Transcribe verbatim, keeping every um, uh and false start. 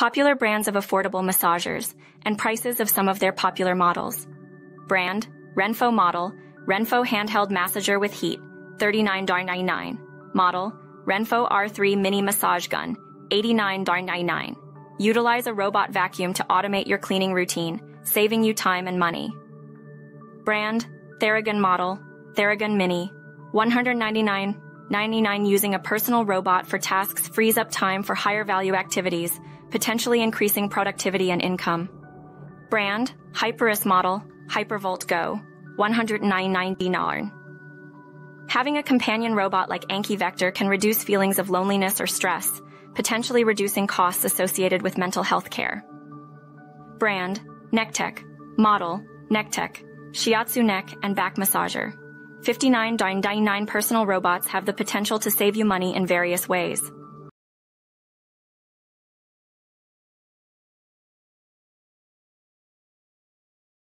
popular brands of affordable massagers, and prices of some of their popular models. Brand, Renpho model, Renpho handheld massager with heat, thirty-nine ninety-nine. Model, Renpho R three mini massage gun, eighty-nine ninety-nine. Utilize a robot vacuum to automate your cleaning routine, saving you time and money. Brand, Theragun model, Theragun mini, one ninety-nine ninety-nine. Using a personal robot for tasks frees up time for higher value activities, potentially increasing productivity and income. Brand, Hyperus model, Hypervolt Go, one ninety-nine ninety-nine. Having a companion robot like Anki Vector can reduce feelings of loneliness or stress, potentially reducing costs associated with mental health care. Brand, NeckTech, model, NeckTech, shiatsu neck and back massager. fifty-nine ninety-nine. Personal robots have the potential to save you money in various ways.